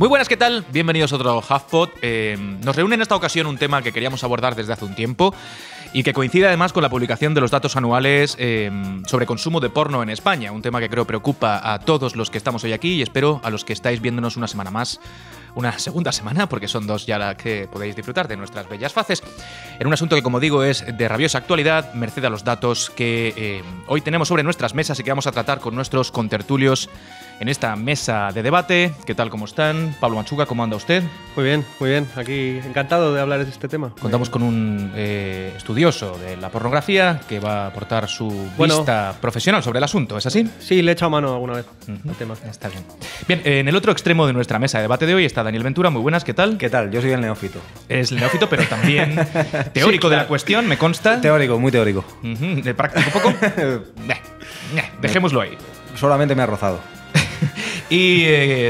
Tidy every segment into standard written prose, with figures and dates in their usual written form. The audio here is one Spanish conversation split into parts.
Muy buenas, ¿qué tal? Bienvenidos a otro HuffPost. Nos reúne en esta ocasión un tema que queríamos abordar desde hace un tiempo y que coincide además con la publicación de los datos anuales sobre consumo de porno en España, un tema que creo preocupa a todos los que estamos hoy aquí y espero a los que estáis viéndonos una semana más, una segunda semana, porque son dos ya las que podéis disfrutar de nuestras bellas faces, en un asunto que, como digo, es de rabiosa actualidad, merced a los datos que hoy tenemos sobre nuestras mesas y que vamos a tratar con nuestros contertulios en esta mesa de debate. ¿Qué tal, cómo están? Pablo Machuca, ¿cómo anda usted? Muy bien, muy bien. Aquí encantado de hablar de este tema. Contamos con un estudioso de la pornografía que va a aportar su vista profesional sobre el asunto, ¿es así? Sí, le he echado mano alguna vez al tema. Está bien. Bien, en el otro extremo de nuestra mesa de debate de hoy está Daniel Ventura. Muy buenas, ¿qué tal? ¿Qué tal? Yo soy el neófito. Es el neófito, pero también teórico, sí, claro, de la cuestión, me consta. Teórico, muy teórico. ¿De práctico poco? Dejémoslo ahí. Solamente me ha rozado. Y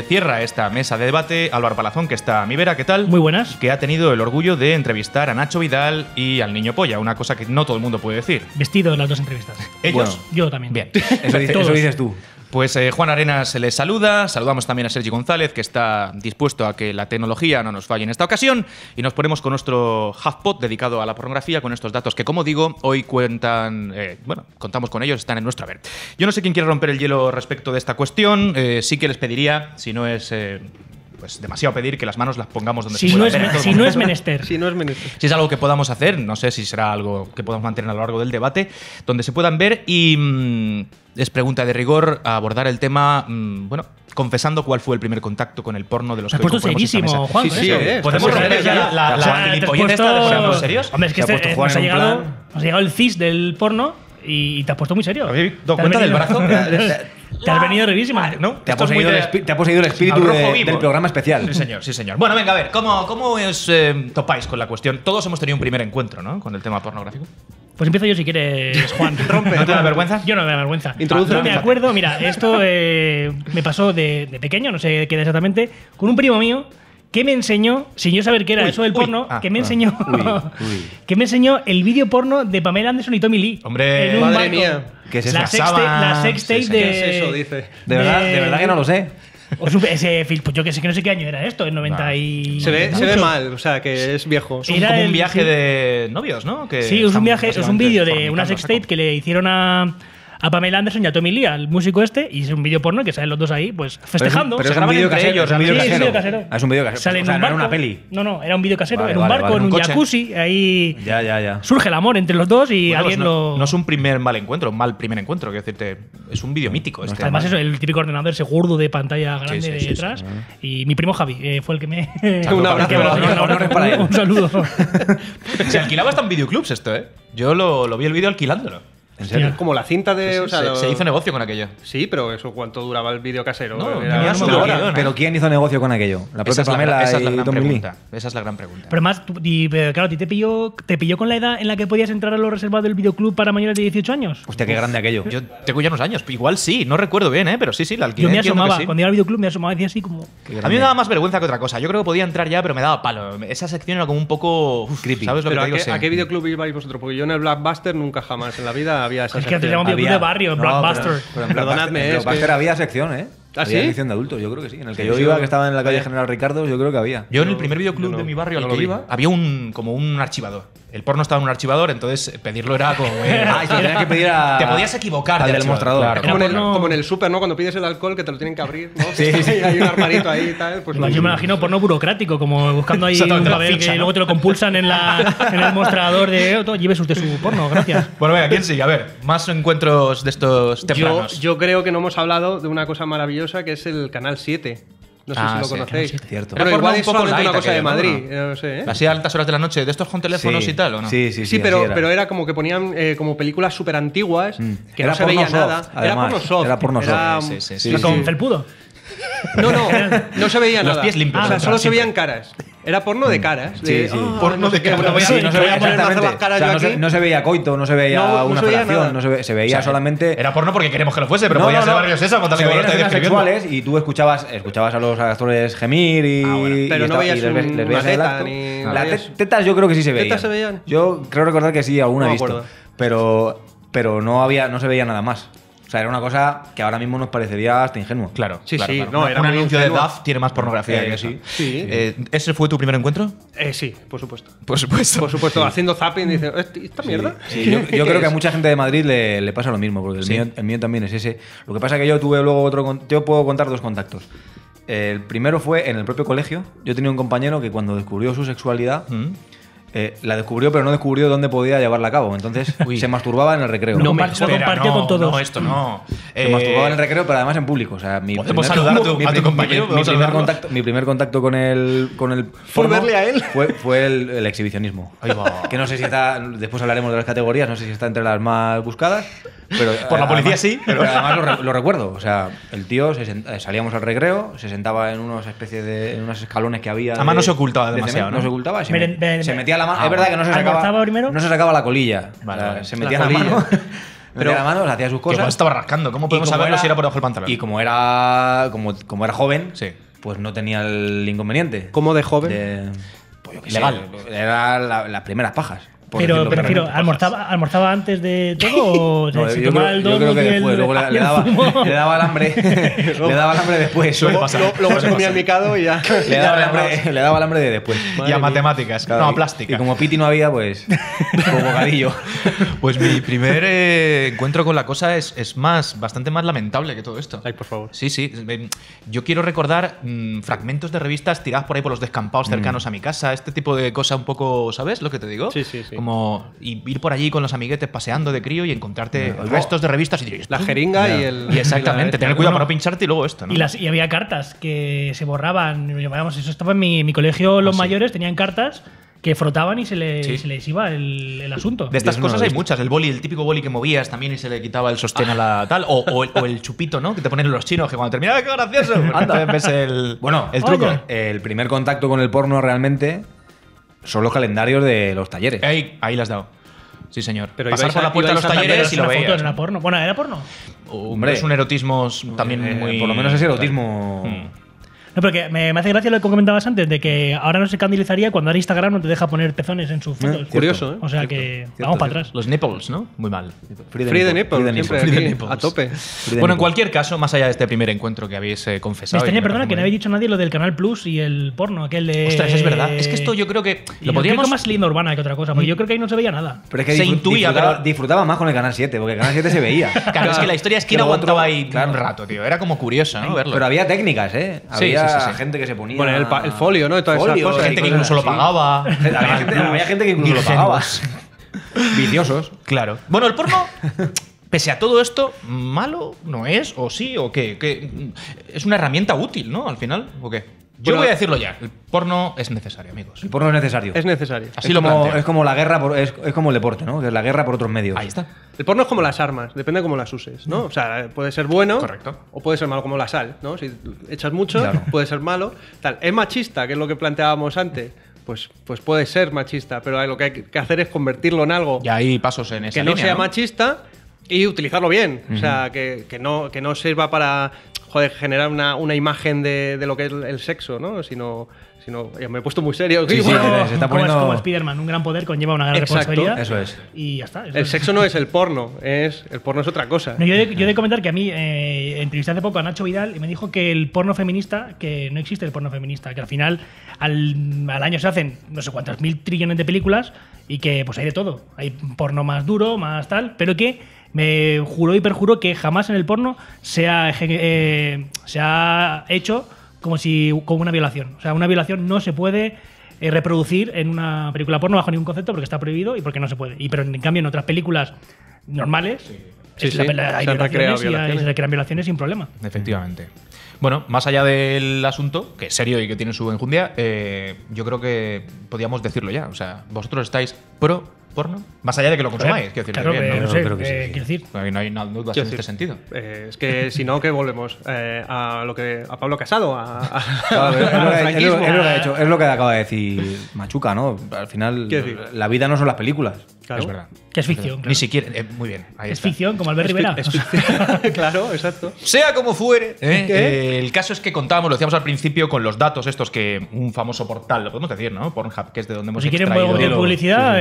cierra esta mesa de debate Álvaro Palazón, que está a mi vera. ¿Qué tal? Muy buenas. Que ha tenido el orgullo de entrevistar a Nacho Vidal y al niño polla, una cosa que no todo el mundo puede decir. Vestido en las dos entrevistas. ¿Ellos? Bueno, yo también. Bien, eso dices tú. Pues Juan Arenas les saluda, saludamos también a Sergi González, que está dispuesto a que la tecnología no nos falle en esta ocasión, y nos ponemos con nuestro HuffPost dedicado a la pornografía, con estos datos que, como digo, hoy contamos con ellos, están en nuestro haber. Yo no sé quién quiere romper el hielo respecto de esta cuestión, sí que les pediría, si no es... pues demasiado pedir, que las manos las pongamos donde se pueda. Si no es menester. Si es algo que podamos hacer, no sé si será algo que podamos mantener a lo largo del debate, donde se puedan ver y es pregunta de rigor a abordar el tema, confesando cuál fue el primer contacto con el porno de los que componemos esta mesa. Juan, podemos romper ya la gilipollez esta de serios. Hombre, es que nos ha llegado el cis del porno y te has puesto muy serio. ¿Habéis dado cuenta del brazo? Te has venido revísima, ¿no? Te ha poseído el espíritu del programa especial. Sí, señor, sí, señor. Bueno, venga, a ver, ¿cómo os topáis con la cuestión? Todos hemos tenido un primer encuentro, ¿no?, con el tema pornográfico. Pues empiezo yo si quieres, Juan. Rompe. ¿No te da vergüenza? Yo no me da vergüenza. Introduce. No me acuerdo, mira, esto me pasó de pequeño, no sé qué exactamente, con un primo mío que me enseñó, sin yo saber qué era eso del porno, que me enseñó el vídeo porno de Pamela Anderson y Tommy Lee. Hombre, madre mía. Que se la sextape de... ¿Qué es eso, dice? De verdad que no lo sé. Pues yo que no sé qué año era esto, en 90 y... Se ve mal, o sea, que es viejo. Es como un viaje de novios, ¿no? Que sí, es un vídeo de una sextape que le hicieron a Pamela Anderson y a Tommy Lee, al músico este, y es un vídeo porno que salen los dos ahí, pues festejando. Pero se graban entre ellos, es un vídeo casero. Ah, es un vídeo casero. Salen, o sea, en un barco, no era una peli. No, era un vídeo casero, en un barco, en un jacuzzi, ahí surge el amor entre los dos y alguien lo... No es un mal primer encuentro, quiero decirte, es un vídeo mítico. Además, eso, el típico ordenador, ese gordo de pantalla grande detrás. Y mi primo Javi fue el que me... Un abrazo. Un saludo. Se alquilaba hasta en videoclubs esto, ¿eh? Yo lo vi el vídeo alquilándolo. ¿En serio? Como la cinta de... Sí, se hizo negocio con aquello. Sí, pero eso, ¿cuánto duraba el vídeo casero? Pero ¿quién hizo negocio con aquello? La propia Pamela y Tommy Lee. Esa es la gran pregunta. Pero además, claro, ¿te pilló con la edad en la que podías entrar a los reservados del videoclub para mayores de 18 años? Hostia, qué grande aquello. Yo tengo ya unos años. Igual sí, no recuerdo bien, pero sí, la alquilé. Yo me asomaba, cuando iba al videoclub me asomaba y decía así como... A mí me daba más vergüenza que otra cosa. Yo creo que podía entrar ya, pero me daba palo. Esa sección era como un poco... creepy. ¿Sabes lo que te digo? ¿A qué videoclub ibais vosotros? Porque yo en el Blockbuster nunca jamás en la vida... Es que antes llamaba un videoclub de barrio, Blockbuster. Perdonadme. En Blockbuster había sección, ¿eh? ¿Ah, sí? Había sección de adultos, yo creo que sí. En el que yo iba, que estaba en la calle General Ricardo, yo creo que había. Yo en el primer videoclub de mi barrio al que iba, había como un archivador. El porno estaba en un archivador, entonces pedirlo era como... que pedir a... Te podías equivocar del mostrador. Claro. Como en el súper, ¿no? Cuando pides el alcohol, que te lo tienen que abrir, ¿no? Sí. Hay un armarito ahí y tal. Pues yo me imagino porno burocrático, como buscando ahí un papel que luego te lo compulsan en el mostrador de... Lleves usted su porno, gracias. Bueno, venga, ¿quién sigue? A ver, más encuentros de estos tempranos. Yo creo que no hemos hablado de una cosa maravillosa, que es el Canal 7. No sé si lo conocéis. Cierto. Pero igual es solamente una cosa de Madrid. No sé, ¿eh? Así a altas horas de la noche, de estos con teléfonos y tal, ¿o no? Sí, pero era como que ponían como películas súper antiguas, que no se veía nada. Era porno soft. Sí. ¿Con felpudo? No se veía nada. Los pies limpios. Solo se veían caras. Era porno de caras. Sí. Porno de caras. No se veía coito, no se veía una relación. Se veía solamente... Era porno porque queremos que lo fuese, pero podía ser varios esas. Se veían escenas sexuales y tú escuchabas a los actores gemir y... Pero no veías una teta ni... Las tetas yo creo que sí se veían. ¿Tetas se veían? Yo creo recordar que sí, alguna he visto. Pero no se veía nada más. O sea, era una cosa que ahora mismo nos parecería hasta ingenua. Claro, sí, claro, sí. Claro. No, era un anuncio de DAF tiene más pornografía que eso. Sí. Sí. ¿Ese fue tu primer encuentro? Sí, por supuesto. Por supuesto. Por supuesto, sí. Haciendo zapping dicen, ¿esta mierda? Sí. Sí. Yo creo que a mucha gente de Madrid le pasa lo mismo, porque sí. el mío también es ese. Lo que pasa es que yo tuve luego otro... Yo puedo contar dos contactos. El primero fue en el propio colegio. Yo tenía un compañero que cuando descubrió su sexualidad... la descubrió, pero no descubrió dónde podía llevarla a cabo. Entonces se masturbaba en el recreo. No, compartió con todos. No, esto no. Se masturbaba en el recreo, pero además en público. O sea, mi primer contacto con el por verle a él fue el exhibicionismo. Ahí va. Que no sé si está. Después hablaremos de las categorías. No sé si está entre las más buscadas. Pero, por la policía además, sí. Pero además lo recuerdo. O sea, el tío salíamos al recreo, se sentaba en unos escalones que había. Además no se ocultaba demasiado. No se ocultaba. Se metía la mano. Es verdad que no se sacaba la colilla. Vale, o sea, se metía la mano. Pero la mano, hacía sus cosas. Estaba rascando. ¿Cómo podemos saberlo si era por debajo del pantalón? Y como era joven, pues no tenía el inconveniente. ¿Cómo de joven? Pues yo qué sé. Eran las primeras pajas. Pero prefiero, ¿almorzaba antes de todo o se tomaba el don y el luego le daba el hambre? Le daba el hambre después. Luego se comía el micado y ya. Le daba el hambre de después. Madre y a matemáticas, claro, no a plástica. Y como Piti no había, pues como bocadillo. Pues mi primer encuentro con la cosa es bastante más lamentable que todo esto. Ay, por favor. Sí, sí. Yo quiero recordar fragmentos de revistas tiradas por ahí por los descampados cercanos a mi casa. Este tipo de cosa un poco, ¿sabes lo que te digo? Sí, sí, sí. Como ir por allí con los amiguetes paseando de crío y encontrarte restos de revistas y la jeringa y el... Y exactamente, tener cuidado para no pincharte y luego esto, ¿no? Y había cartas que se borraban. Eso estaba en mi colegio, los mayores tenían cartas que frotaban y se les iba el asunto. De estas cosas hay muchas. El boli, el típico boli que movías también y se le quitaba el sostén a la tal. O el chupito, ¿no? Que te ponen los chinos, que cuando terminaba, ¡qué gracioso! Anda, ves el... Bueno, el truco. Oye. El primer contacto con el porno realmente... Son los calendarios de los talleres. Ahí las has dado. Sí, señor. Pero pasar por la puerta de los talleres y lo veías. ¿Era porno? Bueno, ¿era porno? Hombre. Es un erotismo también muy... Por lo menos es erotismo... No, pero que me hace gracia lo que comentabas antes, de que ahora no se candilizaría cuando ahora Instagram no te deja poner pezones en sus fotos. Curioso, ¿eh? O sea que vamos para atrás. Los nipples, ¿no? Muy mal. Free the nipples. Free the nipples. A tope. Bueno, en cualquier caso, más allá de este primer encuentro que habéis confesado. Me extraña, perdona, que no habéis dicho nadie lo del Canal Plus y el porno, aquel de... Ostras, es verdad. Es que esto yo creo que... Lo podríamos... más linda urbana que otra cosa, porque yo creo que ahí no se veía nada. Pero es que se intuía, pero... Disfrutaba más con el Canal 7, porque el Canal 7 se veía. Claro, es que la historia es que no aguantaba ahí un rato, tío. Era como curiosa, ¿no? Verlo. Pero había técnicas, ¿eh? Sí. Gente que se ponía... Bueno, el folio, ¿no? Todas esas cosas. Gente que incluso lo pagaba. Había gente que incluso lo pagaba. Viciosos. Claro. Bueno, el porno, pese a todo esto, ¿malo no es? ¿O sí? ¿O qué? Es una herramienta útil, ¿no? Al final, ¿o qué? Yo voy a decirlo ya. El porno es necesario, amigos. El porno es necesario. Es necesario. Así lo planteo. Es como la guerra, es como el deporte, ¿no? Que es la guerra por otros medios. Ahí está. El porno es como las armas, depende de cómo las uses, ¿no? O sea, puede ser bueno o puede ser malo, como la sal, ¿no? Si echas mucho, puede ser malo. Tal. Es machista, que es lo que planteábamos antes. Pues puede ser machista, pero lo que hay que hacer es convertirlo en algo. Y ahí pasos en esa línea, que no sea machista y utilizarlo bien. O sea, que no sirva para... Joder, generar una imagen de lo que es el sexo, ¿no? Sino me he puesto muy serio. Sí, se está poniendo... como Spiderman, un gran poder conlleva una gran responsabilidad. Eso es. Y ya está. El sexo no es el porno, el porno es otra cosa. No, yo he de comentar que a mí entrevisté hace poco a Nacho Vidal y me dijo que el porno feminista, que no existe el porno feminista, que al final al año se hacen no sé cuántas mil trillones de películas y que pues hay de todo. Hay porno más duro, más tal, pero que... Me juró y perjuró que jamás en el porno se ha hecho como una violación. O sea, una violación no se puede reproducir en una película porno bajo ningún concepto porque está prohibido y porque no se puede. Pero en cambio en otras películas normales hay violaciones y se recrean violaciones sin problema. Efectivamente. Bueno, más allá del asunto, que es serio y que tiene su enjundia, yo creo que podíamos decirlo ya. O sea, vosotros estáis pro... porno, más allá de que lo consumáis, quiero decir, claro, bien, no sé, creo que sí. Quiero decir, no hay dudas en este sentido. Es que si no, que volvemos a Pablo Casado, es lo que acaba de decir Machuca, ¿no? Al final, la vida no son las películas. Claro. Es verdad. Que es ficción. Claro. Ni siquiera. Muy bien. Ahí está. Ficción, como Albert Rivera. Claro, exacto. Sea como fuere. El caso es que contábamos, lo decíamos al principio, con los datos estos que un famoso portal, lo podemos decir, ¿no? Pornhub, que es de donde hemos extraído. Si quieren publicidad,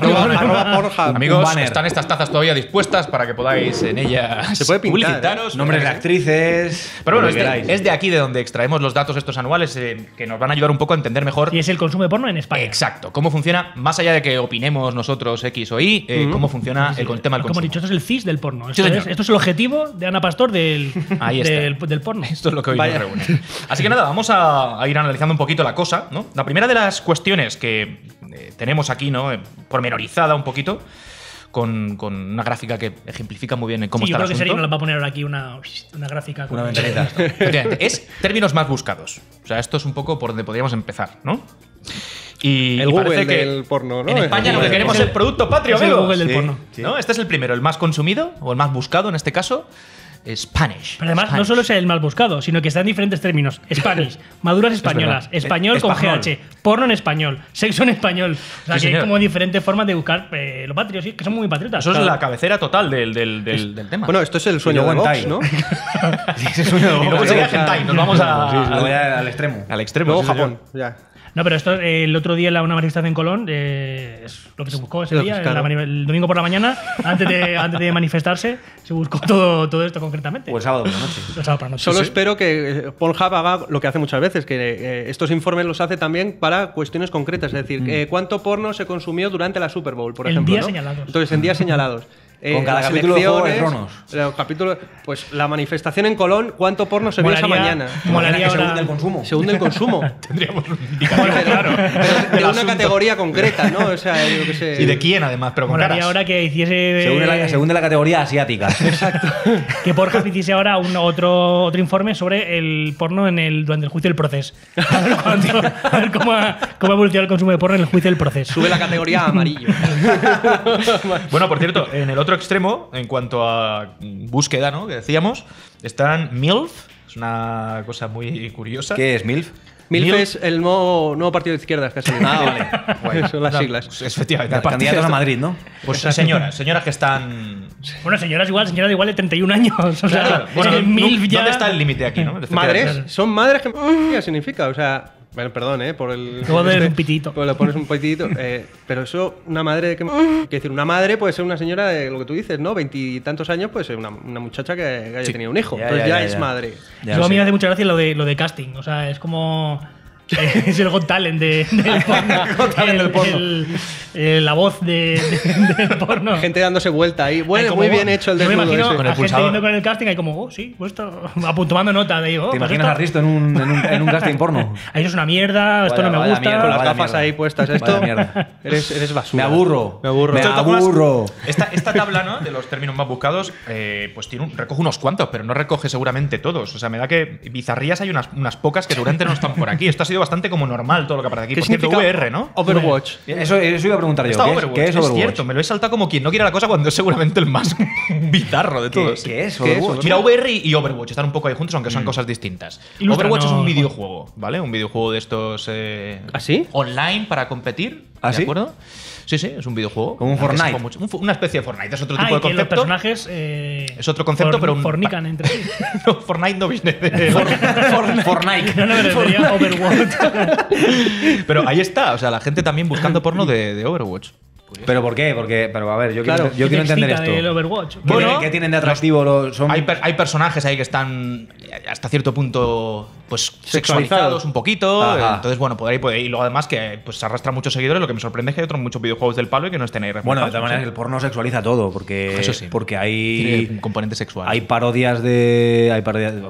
Pornhub. Amigos, están estas tazas todavía dispuestas para que podáis en ellas se puede pintar, publicitaros. Nombres de actrices. Pero bueno, es de aquí de donde extraemos los datos estos anuales que nos van a ayudar un poco a entender mejor. Y es el consumo de porno en España. Exacto. Cómo funciona, más allá de que opinemos nosotros X o Y, cómo funciona el tema del consumo. Como he dicho, esto es el CIS del porno. Esto, sí, esto es el objetivo de Ana Pastor del porno. Esto es lo que hoy nos reúne. Así que nada, vamos a ir analizando un poquito la cosa, ¿no? La primera de las cuestiones que tenemos aquí, ¿no? Pormenorizada un poquito, con una gráfica que ejemplifica muy bien cómo está el asunto. Yo creo que Serino nos va a poner ahora aquí una gráfica. Una ventanita. Es términos más buscados. O sea, esto es un poco por donde podríamos empezar, ¿no? Y el Google del porno, ¿no? En España lo que queremos es el producto patrio, amigos. El Google del porno. Sí. ¿No? Este es el primero, el más consumido, o el más buscado en este caso. Spanish. Pero además Spanish. No solo es el más buscado, sino que está en diferentes términos. Spanish, maduras españolas, español con GH, porno en español, sexo en español. O sea, sí, que señor. Hay como diferentes formas de buscar lo patrio, sí, que son muy patriotas. Eso es la cabecera total del tema. Bueno, esto es el sueño de Vox, ¿no? Es el sueño de Vox. Y luego sería hentai, nos vamos al extremo. Al extremo. Luego Japón, ya. No, pero esto el otro día una manifestación en Colón es lo que se buscó ese día, el domingo por la mañana, antes de manifestarse, se buscó todo esto concretamente. O el sábado por la noche. Solo espero que Pornhub haga lo que hace muchas veces, que estos informes los hace también para cuestiones concretas, es decir, cuánto porno se consumió durante la Super Bowl, por ejemplo. En días señalados. Entonces, en días señalados. Con cada capítulo de Juego de Tronos. Pues la manifestación en Colón, ¿cuánto porno se vio esa mañana? Molaría según el consumo. Según el consumo. Tendríamos un indicador, claro. De una categoría concreta, ¿no? O sea, yo qué sé. ¿Y de quién, además? Pero molaría ahora que hiciese. Según de la categoría asiática. Exacto. Que Pornhub hiciese ahora otro informe sobre el porno durante el juicio del proceso. A ver cómo ha evolucionado el consumo de porno en el juicio del proceso. Sube la categoría amarillo. Bueno, por cierto, en el otro extremo, en cuanto a búsqueda, ¿no? Que decíamos, están MILF, es una cosa muy curiosa. ¿Qué es MILF? MILF es el nuevo partido de izquierdas que ha salido. Ah, vale. Bueno, son las siglas. Pues, efectivamente. Candidatos a Madrid, ¿no? Pues señoras que están. Bueno, señoras igual de 31 años. O sea, claro. Bueno, MILF ya. ¿Dónde está el límite aquí, no? Madres. Son madres que. ¿Qué significa? O sea. Bueno, perdón, por el. Luego de un pitito. Pues le pones un pitito. Pero eso, una madre. Quiero decir, una madre puede ser una señora de lo que tú dices, ¿no? Veintitantos años puede ser una muchacha que haya tenido un hijo. Ya, entonces ya es madre. Eso a mí me hace mucha gracia lo de casting. O sea, es como. Es el Got Talent del porno. La voz del porno. Gente dándose vuelta ahí. Bueno, muy bien hecho el desnudo. Yo me imagino con el pulsador. Gente viendo con el casting ahí como, sí, esto, tomando nota. De ahí, ¿te imaginas esto? A Risto en un casting porno? Eso es una mierda, esto no me gusta. Mierda, con las gafas ahí puestas. Esto eres basura. Me aburro. Esta tabla, ¿no? De los términos más buscados, pues recoge unos cuantos, pero no recoge seguramente todos. O sea, me da que bizarrías hay unas pocas que seguramente no están por aquí. Esto ha sido bastante como normal todo lo que aparece aquí. ¿Qué significa VR, no? Overwatch. Eso iba a preguntar yo. ¿Qué es Overwatch? Es cierto, me lo he saltado como quien no quiere la cosa cuando es seguramente el más bizarro de todos. ¿Qué es Overwatch? Mira, VR y Overwatch están un poco ahí juntos, aunque son cosas distintas. Overwatch es un videojuego, ¿vale? Un videojuego de estos online para competir, ¿de acuerdo? Sí, es un videojuego. Como un Fortnite. Una especie de Fortnite. Es otro tipo de concepto. Los personajes. Es otro concepto, pero. Fornican entre sí. No, Fortnite no viene de. Fortnite. No, pero sería Overwatch. Pero ahí está. O sea, la gente también buscando porno de Overwatch. ¿Pero por qué? Pero a ver, yo quiero entender esto. El Overwatch. Bueno, ¿qué tienen de atractivo? Hay personajes ahí que están hasta cierto punto pues sexualizados un poquito. Ajá. Entonces, bueno, por ahí puede ir. Y luego, además, que pues arrastra muchos seguidores. Lo que me sorprende es que hay otros muchos videojuegos del palo y que no estén ahí. Bueno, de todas maneras, el porno sexualiza todo. Eso sí. Porque hay un componente sexual. Hay parodias de.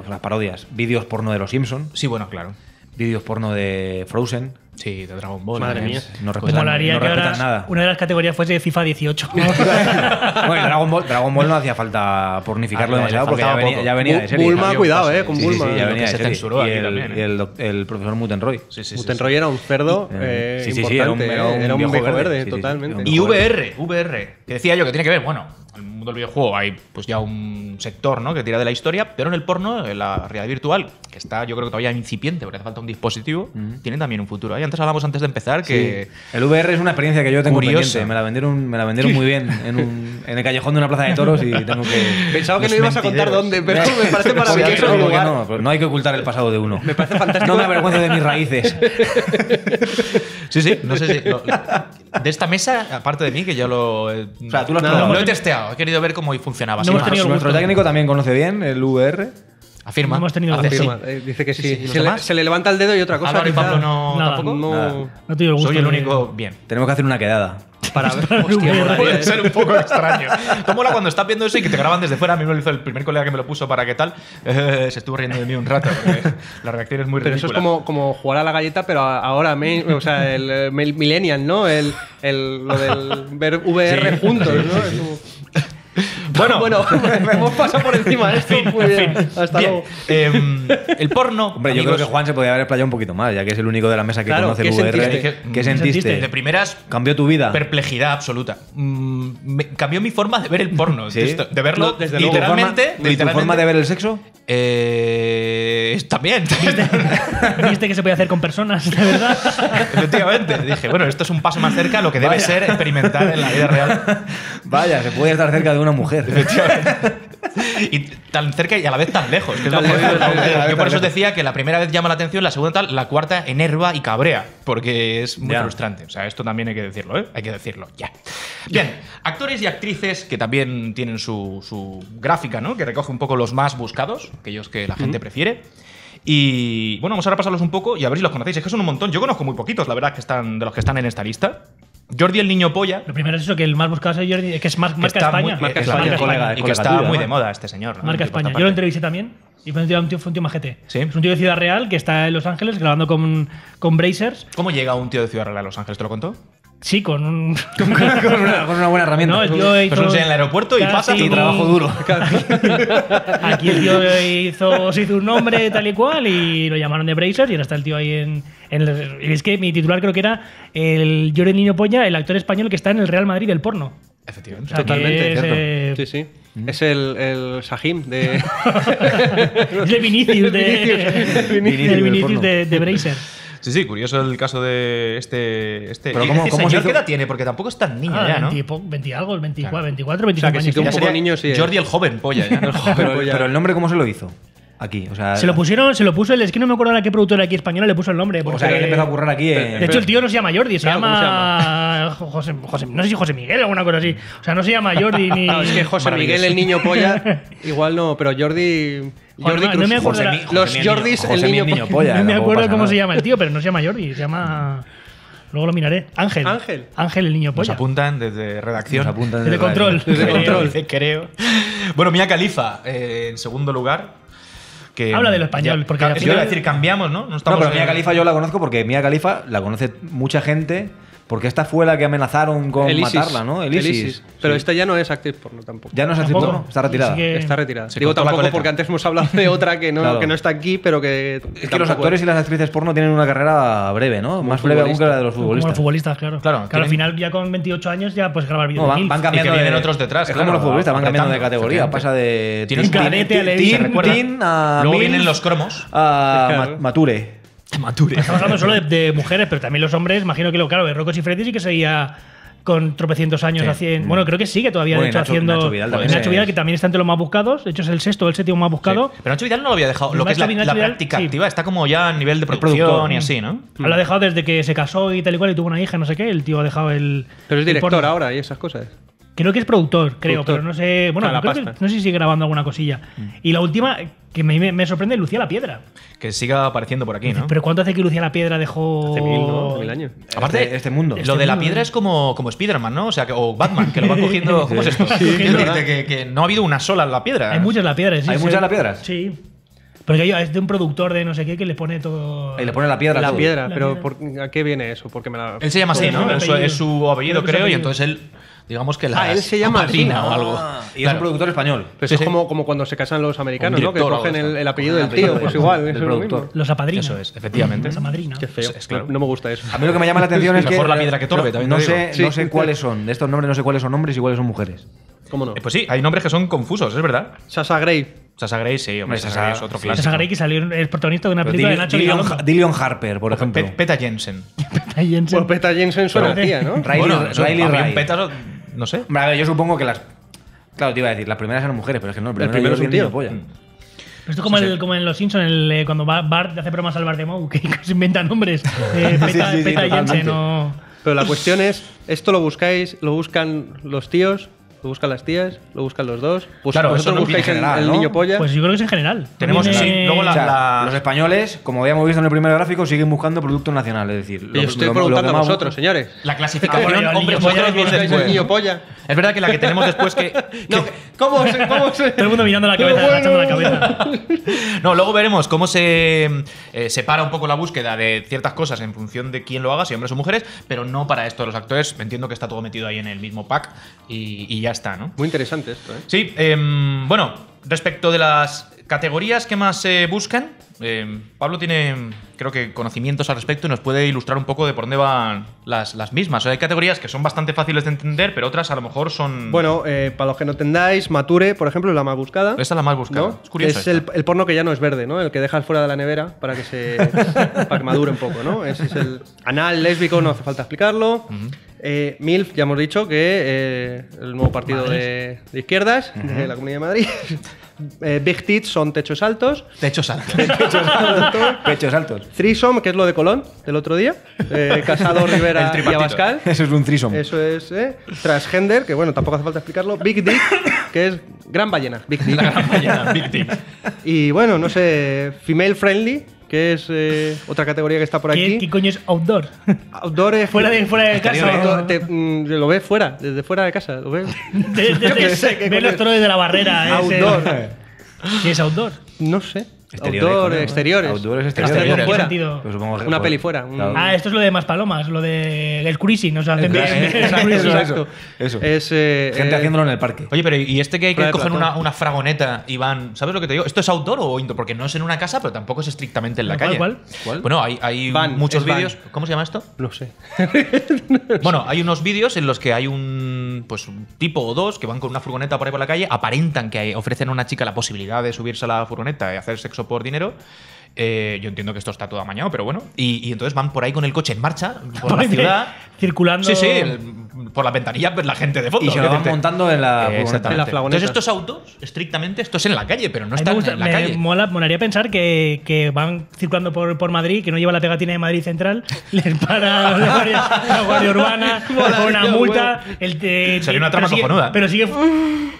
Las parodias. Vídeos porno de los Simpsons. Sí, bueno, claro. Vídeos porno de Frozen. Sí, de Dragon Ball. Madre mía. No respetan, nada. Una de las categorías fuese de FIFA 18. Bueno, Dragon Ball no hacía falta pornificarlo demasiado porque ya venía de serie. Bulma, cuidado, con Bulma. Sí, ya venía de serie. Y el profesor Mutenroy. Mutenroy era un cerdo importante. Era un viejo verde, totalmente. Y VR, que decía yo que tiene que ver, bueno, al mundo del videojuego hay pues ya un sector, ¿no? Que tira de la historia, pero en el porno, en la realidad virtual, que está yo creo que todavía incipiente porque hace falta un dispositivo, tiene también un futuro ahí. Hablábamos antes de empezar que el VR es una experiencia que yo tengo pendiente. Me la vendieron muy bien en el callejón de una plaza de toros y tengo que. Pensaba que no ibas a contar dónde, pero me parece maravilloso. No hay que ocultar el pasado de uno. Me parece fantástico. No me avergüenzo de mis raíces. Sí, no sé si. de esta mesa, aparte de mí, que yo lo, o sea, tú lo, lo he testeado, he querido ver cómo funcionaba. No hemos nuestro técnico también conoce bien el VR. Afirma. No hemos tenido afirma. Sí. Dice que sí. Se le levanta el dedo y otra cosa. Álvaro y Pablo no. Nada. ¿Tampoco? No, no te digo gusto. Soy el único. Bien. Tenemos que hacer una quedada. Para ver. Hostia, puede ser un poco extraño. Mola cuando estás viendo eso y que te graban desde fuera. A mí me lo hizo el primer colega que me lo puso para qué tal. Se estuvo riendo de mí un rato. La reacción es muy ridícula. Pero eso es como jugar a la galleta, pero ahora, o sea, el millennial, ¿no? Lo del ver VR sí, juntos, sí, ¿no? Sí, sí. Es como... Bueno, hemos pasado por encima de esto. Muy bien. Hasta luego. El porno. Hombre, amigos, yo creo que Juan se podía haber explayado un poquito más, ya que es el único de la mesa que conoce el VR. ¿Qué sentiste? De primeras. Cambió tu vida. Perplejidad absoluta. Cambió mi forma de ver el porno. ¿Sí? De verlo desde literalmente. ¿Y tu forma de ver el sexo? También. ¿Viste que se puede hacer con personas, de verdad? Efectivamente. Dije, bueno, esto es un paso más cerca a lo que debe ser experimentar en la vida real. Vaya, se puede estar cerca de una mujer. Y tan cerca y a la vez tan lejos. Que tan lejos, yo por eso os decía que la primera vez llama la atención, la segunda tal, la cuarta enerva y cabrea, porque es muy frustrante. O sea, esto también hay que decirlo, ¿eh? Hay que decirlo, ya. Bien, actores y actrices que también tienen su gráfica, ¿no? Que recoge un poco los más buscados, aquellos que la gente prefiere. Y bueno, vamos ahora a pasarlos un poco y a ver si los conocéis. Es que son un montón. Yo conozco muy poquitos, la verdad, de los que están en esta lista. Jordi el niño polla. Lo primero es eso, que el más buscado es Jordi, que es marca España. Marca España. Y que está muy de moda este señor. Marca España. Yo lo entrevisté también y fue un tío majete. ¿Sí? Es un tío de Ciudad Real que está en Los Ángeles grabando con Brazers. ¿Cómo llega un tío de Ciudad Real a Los Ángeles? ¿Te lo contó? Sí, con una buena herramienta. No, el tío hizo... Pues en el aeropuerto y pasa y trabajo duro. Aquí el tío se hizo un nombre tal y cual y lo llamaron de Brazers y ahora está el tío ahí es que mi titular creo que era el Jordi el niño polla, el actor español que está en el Real Madrid del porno. Efectivamente. O sea, totalmente cierto. Sí. Es el Sahim de... es el Vinicius de Brazers. Sí, curioso el caso de este. Pero ¿cómo señor, ¿qué edad tiene? Porque tampoco es tan niño ya, ¿no? 20 algo, el 24, claro. 24, 25 años. O sea, que sí, que un poco niño, sí, Jordi el joven polla, ya. Pero el nombre, ¿cómo se lo hizo? Aquí, o sea, se lo puso el, es que no me acuerdo ahora qué productora aquí española le puso el nombre. O sea, que le empezó a currar aquí. De hecho, el tío no se llama Jordi, se llama José, no sé si José Miguel o alguna cosa así. O sea, no se llama Jordi ni. No, es que José Miguel el niño polla, igual no, pero Jordi Cruz. No me acuerdo. Los Jordis el niño polla. No me acuerdo cómo se llama el tío, pero no se llama Jordi, se llama. Luego lo miraré. Ángel el niño polla. Nos apuntan desde redacción. Nos apuntan desde control. Desde control, creo. Bueno, Mia Khalifa, en segundo lugar. Habla de lo español, porque al final... Yo iba a decir, cambiamos, ¿no? No, pero Mia Khalifa yo la conozco porque Mia Khalifa la conoce mucha gente, porque esta fue la que amenazaron con matarla, ¿no? El ISIS. Pero esta ya no es actriz porno tampoco. Ya no es actriz porno, está retirada. Está retirada. Digo tampoco porque antes hemos hablado de otra que no está aquí, pero que... Es que los actores y las actrices porno tienen una carrera breve, ¿no? Más breve aún que la de los futbolistas. Como los futbolistas, claro. Claro, al final ya con 28 años ya puedes grabar videos. Van cambiando, vienen otros detrás. Es como los futbolistas, van cambiando de categoría. Pasa de... Tin a... Luego vienen los cromos. A Mature. Estamos hablando solo de mujeres, pero también los hombres, imagino que claro, Rocco Siffredi sí que seguía con tropecientos años haciendo. Bueno, creo que sigue todavía, de hecho, haciendo. Nacho Vidal, que también está entre los más buscados. De hecho, es el sexto o el séptimo más buscado. Sí. Pero Nacho Vidal no lo había dejado. Lo que es la práctica activa está como ya a nivel de producción y así, ¿no? Lo ha dejado desde que se casó y tal y cual y tuvo una hija, no sé qué. El tío ha dejado el. Pero es director ahora y esas cosas. Creo que es productor, pero no sé. Bueno, no sé si sigue grabando alguna cosilla. Y la última, que me sorprende, Lucía la Piedra. Que siga apareciendo por aquí, ¿no? Pero ¿cuánto hace que Lucía la Piedra dejó? Hace 1000 años. Aparte, este mundo. Lo de la piedra es como Spiderman, ¿no? O sea, o Batman, que lo va cogiendo. ¿Cómo es esto? Que no ha habido una sola en la piedra. Hay muchas en la piedra, sí. ¿Hay muchas en la piedra? Sí. Porque es de un productor de no sé qué que le pone todo... Y le pone la piedra. La piedra, pero ¿a qué viene eso? Porque él se llama así, ¿no? Es su apellido, creo, y entonces él... Digamos que la él se llama Marina o algo. Y es un productor español. Pues es como cuando se casan los americanos, ¿no? Que cogen el apellido del tío, pues igual, es productor. Los apadrinos. Eso es, efectivamente. Los apadrinos. Qué feo. Claro. No me gusta eso. A mí lo que me llama la atención es que mejor la piedra que torbe, también no sé, no sé cuáles son. De estos nombres no sé cuáles son hombres y cuáles son mujeres. ¿Cómo no? Pues sí, hay nombres que son confusos, es verdad. Sasha Grey. Sasha Grey, sí, hombre, Sasha es otro clásico. Sasha Grey que salió el protagonista de una película de Nacho Vidal. Dillion Harper, por ejemplo. Peta Jensen. Peta Jensen. Pues Peta Jensen suena tía, ¿no? Riley Ray. No sé. Yo supongo que las... Claro, te iba a decir, las primeras eran mujeres, pero es que no, el primero es un tío. Polla. Pero esto es como en Los Simpsons, cuando Bart hace bromas al Bart de Moe, que se inventan nombres. Peta Jensen o... Pero la cuestión es, esto lo buscáis, lo buscan los tíos, lo buscan las tías, lo buscan los dos. Pues claro, vosotros no buscáis general, el niño polla. Pues yo creo que es en general. Tenemos sí, luego los españoles, como habíamos visto en el primer gráfico, siguen buscando productos nacionales. Es decir, lo, y estoy preguntando a vosotros, señores. La clasificación hombres-mujeres buscáis el niño polla. Es verdad que la que tenemos después que... no, ¿Cómo se...? Todo el mundo mirando la cabeza, agachando la cabeza. No, luego veremos cómo se separa un poco la búsqueda de ciertas cosas en función de quién lo haga, si hombres o mujeres, pero no para esto. Los actores, entiendo que está todo metido ahí en el mismo pack y ya está, ¿no? Muy interesante esto, ¿eh? Sí, bueno, respecto de las categorías que más se buscan, Pablo tiene, creo que, conocimientos al respecto y nos puede ilustrar un poco de por dónde van las mismas. O sea, hay categorías que son bastante fáciles de entender, pero otras a lo mejor son... Bueno, para los que no entendáis, Mature, por ejemplo, es la más buscada. Esta es la más buscada, ¿no? Es curioso. Es el porno que ya no es verde, ¿no? El que dejas fuera de la nevera para que se para que madure un poco, ¿no? Ese es el anal, lésbico, no hace falta explicarlo. Uh-huh. MILF, ya hemos dicho que el nuevo partido de izquierdas de la Comunidad de Madrid. Big Tits son techos altos. Techos altos. Threesome, que es lo de Colón del otro día. Casado, Rivera y Abascal. Eso es un threesome. Eso es. Transgender, que bueno, tampoco hace falta explicarlo. Big Dick, que es gran ballena. Big Dick. La gran ballena, Big Dick. Y bueno, no sé, Female Friendly, que es otra categoría que está por aquí. ¿Qué coño es outdoor? Outdoor es... Fuera de casa. Lo ves fuera, desde fuera de casa. Lo ves. Ves los toros de la barrera. Outdoor. ¿Qué es outdoor? No sé. Outdoor, exteriores. Outdoor es exteriores. Una peli fuera. Ah, esto es lo de Maspalomas, lo de el cruising. Nos hacen bien. Exacto. Eso. Es, gente haciéndolo en el parque. Oye, pero ¿y este que hay que coger una fragoneta y van? ¿Sabes lo que te digo? ¿Esto es outdoor o indoor? Porque no es en una casa, pero tampoco es estrictamente en la calle. ¿Cuál? Bueno, hay muchos vídeos. ¿Cómo se llama esto? No sé. Bueno, hay unos vídeos en los que hay un tipo o dos que van con una furgoneta por ahí por la calle, aparentan que ofrecen a una chica la posibilidad de subirse a la furgoneta y hacer sexo por dinero. Yo entiendo que esto está todo amañado, pero bueno. Y entonces van por ahí con el coche en marcha, por la ciudad. Circulando. Sí, sí. Por la ventanilla, pues la gente de fondo. Y se lo van montando en la furgoneta. Entonces estos autos, estrictamente, esto es en la calle, pero no están en la calle. Molaría pensar que van circulando por Madrid, que no lleva la pegatina de Madrid Central, les para la Guardia Urbana, con una multa. Sería una trama cojonuda. Pero sigue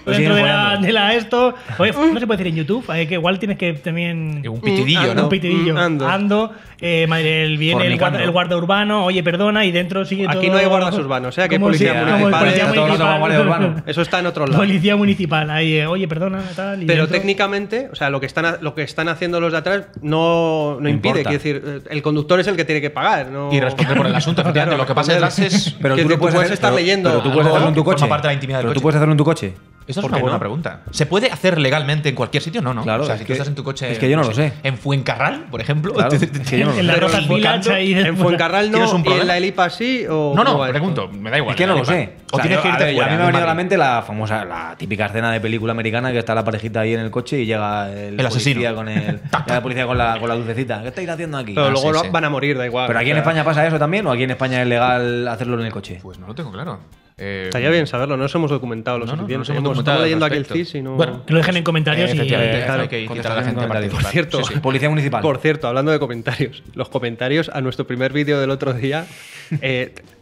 dentro de la esto. Oye, no se puede decir en YouTube, que igual tienes que también... Un pitidillo, ¿no? Un pitidillo. Ando. Viene el guarda urbano, oye, perdona, y dentro sigue todo... Aquí no hay guardas urbanos, o sea, que hay policía municipal. Eso está en otro lado. Policía municipal, ahí, oye, perdona, tal... Pero técnicamente, o sea, lo que están haciendo los de atrás no impide. Quiero decir, el conductor es el que tiene que pagar. No... Y responder por el asunto, efectivamente. Lo que pasa detrás es... Pero tú puedes estar leyendo... Pero tú puedes hacerlo en tu coche. Pero tú puedes hacerlo en tu coche. Esta es una buena pregunta. ¿Se puede hacer legalmente en cualquier sitio? No. Claro, o sea, si tú estás en tu coche... Es que yo no lo sé. En Fuencarral, por ejemplo. Claro, es que yo no lo sé. En Fuencarral no, y en la Elipa sí o... No, pregunto. Me da igual. Es que no lo sé. O tienes que irte fuera. A mí me ha venido a la mente la famosa, la típica escena de película americana que está la parejita ahí en el coche y llega el asesino con el... la policía con la dulcecita. ¿Qué estáis haciendo aquí? Pero luego van a morir, da igual. ¿Pero aquí en España pasa eso también o aquí en España es legal hacerlo en el coche? Pues no lo tengo claro. Estaría bien saberlo, no nos hemos documentado los suficientes. No estamos leyendo aquí el CIS y no... Bueno, que lo dejen en comentarios y... Claro, hay que contar a la gente para participar. Por cierto, sí. Policía municipal. Por cierto, hablando de comentarios, los comentarios a nuestro primer vídeo del otro día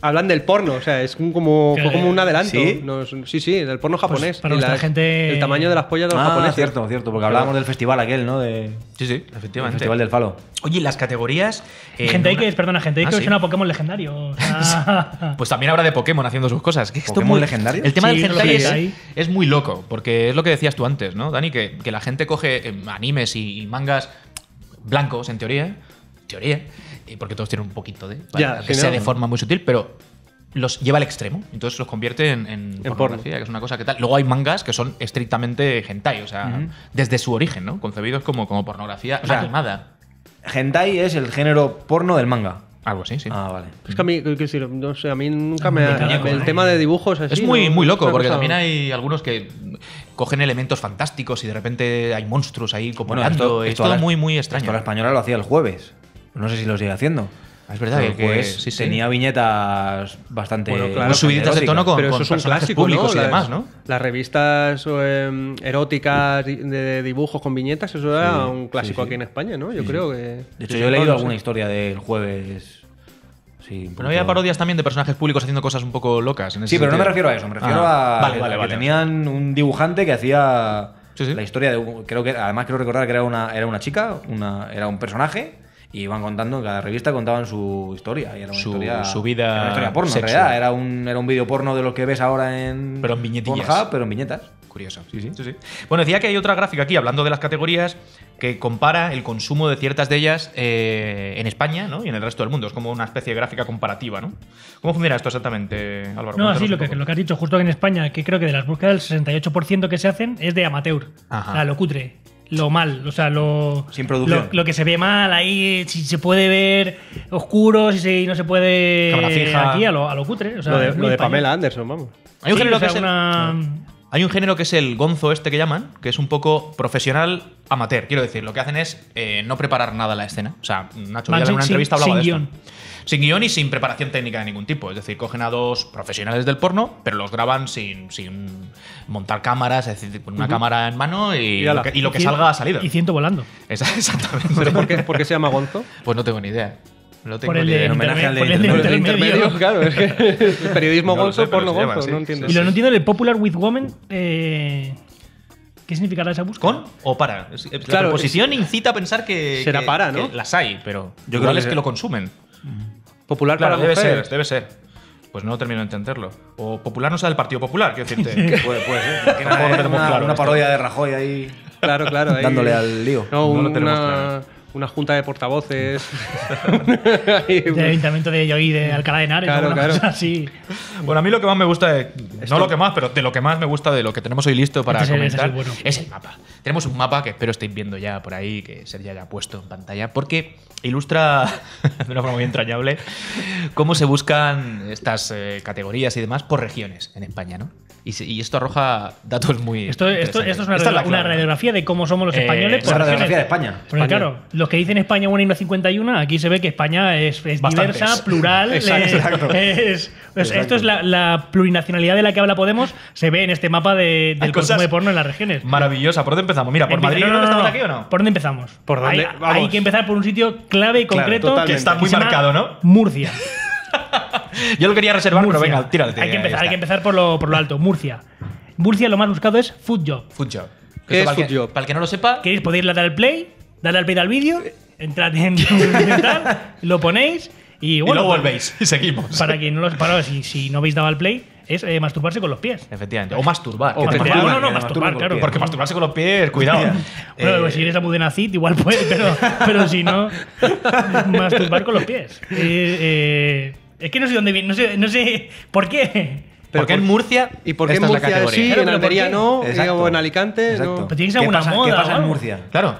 hablan del porno, o sea, es como un adelanto. ¿Sí? Sí, del porno japonés. Pues para la gente... El tamaño de las pollas de los japoneses. Cierto, porque hablábamos del festival aquel, ¿no? Sí, efectivamente. El festival del falo. Oye, las categorías... Gente que es una Pokémon legendario. Pues también habrá de Pokémon haciendo sus cosas. ¿Pokémon legendario? El tema del hentai es muy loco, porque es lo que decías tú antes, ¿no, Dani? Que la gente coge animes y mangas blancos, en teoría, porque todos tienen un poquito de... que sea de forma muy sutil, pero los lleva al extremo. Entonces los convierte en pornografía, que es una cosa que tal. Luego hay mangas que son estrictamente hentai, o sea, desde su origen, ¿no? Concebidos como pornografía animada. Hentai es el género porno del manga. Algo así, sí. Ah, vale. Es que a mí, no sé, a mí nunca me... El tema de dibujos así, es muy loco, porque también hay algunos que cogen elementos fantásticos y de repente hay monstruos ahí como esto es todo muy extraño. Esto la española lo hacía el jueves. No sé si lo sigue haciendo. Es verdad que tenía viñetas bastante... Bueno, claro, subiditas de tono con personajes públicos, ¿no? Y demás, ¿no? Las revistas eróticas de dibujos con viñetas, eso era un clásico aquí en España, ¿no? Yo creo que... De hecho, yo he leído alguna historia del jueves... Sí, pero había parodias también de personajes públicos haciendo cosas un poco locas. En ese sí, pero sentido. No me refiero a eso, me refiero a vale. Tenían un dibujante que hacía la historia de... Creo que, además creo recordar que era una chica, era un personaje, y iban contando, en cada revista contaban su historia. Y era su vida. Era una historia porno, sexual. En realidad. Era un vídeo porno de los que ves ahora en... Pero en viñetillas. Pornhub, pero en viñetas. Curioso. Sí. Bueno, decía que hay otra gráfica aquí, hablando de las categorías, que compara el consumo de ciertas de ellas en España, ¿no? Y en el resto del mundo. Es como una especie de gráfica comparativa, ¿no? ¿Cómo funciona esto exactamente, Álvaro? No, así lo que has dicho, justo que en España, que creo que de las búsquedas el 68% que se hacen es de amateur. Ajá. O sea, lo cutre. Lo mal, o sea, sin producción. Lo que se ve mal ahí, si se puede ver oscuro, si no se puede... Cámara fija. Aquí, a lo cutre. O sea, lo de Pamela Anderson, vamos. Hay un género que es Hay un género que es el gonzo este que llaman, que es un poco profesional amateur. Quiero decir, lo que hacen es no preparar nada la escena. O sea, Nacho Vidal en una entrevista hablaba de esto. Sin guión y sin preparación técnica de ningún tipo. Es decir, cogen a dos profesionales del porno, pero los graban sin montar cámaras, es decir, con una cámara en mano y lo que salga ha salido. Y ciento volando. Exactamente. ¿Pero por qué se llama gonzo? Pues no tengo ni idea. No tengo ni idea. En homenaje al de intermedio. Claro, es que periodismo gonzo, porno gonzo. No entiendo. Y lo no entiendo de Popular with Women. ¿Qué significará esa búsqueda? ¿Con o para? Claro, la posición incita a pensar que... Será para, ¿no? Las hay, pero yo creo que lo consumen. Popular, claro, para mujeres. Debe ser. Pues no termino de entenderlo. O popular no sea del Partido Popular, quiero decirte. Puede ser. Una parodia de Rajoy ahí. Claro. Ahí. Dándole al lío. No lo tenemos claro. Una junta de portavoces. Del ayuntamiento de Lloyd, de Alcalá de Henares. Claro. Así. Bueno, a mí lo que más me gusta, no lo que más, pero de lo que más me gusta de lo que tenemos hoy listo para comentar es el mapa. Tenemos un mapa que espero estéis viendo ya por ahí, que Sergio ya ha puesto en pantalla, porque ilustra de una forma muy entrañable cómo se buscan estas categorías y demás por regiones en España, ¿no? Y esto arroja datos muy... Esto es una radiografía de cómo somos los españoles. Es una radiografía de España. Porque claro, los que dicen España 1 y no 51, aquí se ve que España es diversa, plural. Exacto. Esto es la plurinacionalidad de la que habla Podemos, se ve en este mapa del consumo de porno en las regiones. Maravillosa. ¿Por dónde empezamos? Mira, ¿por Madrid no estamos aquí o no? ¿Por dónde empezamos? ¿Por dónde? Hay que empezar por un sitio clave y concreto que está muy marcado, ¿no? Murcia. Yo lo quería reservar, Murcia. Pero venga, tírate. Hay que empezar por lo alto. Murcia, lo más buscado es Foodjob. Foodjob. ¿Qué es Foodjob? Para el que no lo sepa... ¿Queréis poder darle al play al vídeo, entrad en lo ponéis y bueno... Y luego volvéis y seguimos. Para quien no lo sepa, si no habéis dado al play... Es masturbarse con los pies. Efectivamente. O masturbar. Masturbar, claro. Porque masturbarse con los pies, cuidado. Bueno, si eres Amudenacid, igual puedes, pero si no, masturbar con los pies. Es que no sé dónde viene, no sé por qué. ¿Por qué en Murcia? ¿Y por qué en Murcia sí, en Almería no? O en Alicante no. Pero tiene que ser alguna moda. ¿Qué pasa en Murcia? Claro.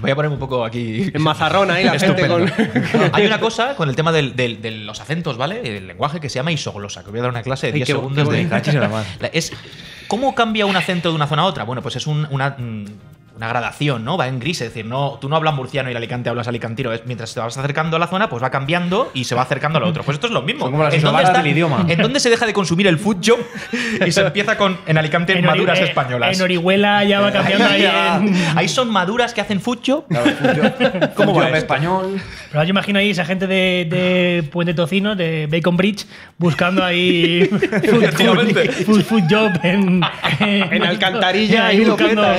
Voy a poner un poco aquí... En mazarrón ahí la gente con... Hay una cosa con el tema de los acentos, ¿vale? El lenguaje que se llama isoglosa, que voy a dar una clase de 10 segundos de... ¿Cómo cambia un acento de una zona a otra? Bueno, pues es una gradación, ¿no? Va en gris, es decir, tú no hablas murciano y el Alicante hablas alicantino. Mientras te vas acercando a la zona, pues va cambiando y se va acercando a lo otro. Pues esto es lo mismo. ¿En dónde se deja de consumir el foodjob y se empieza con en Alicante en maduras españolas? En Orihuela ya va cambiando ahí son maduras que hacen foodjob. Claro, foodjob. ¿Cómo va en español? Pero yo imagino ahí esa gente de Puente Tocino, de Bacon Bridge, buscando ahí foodjob en Alcantarilla y Lopeta,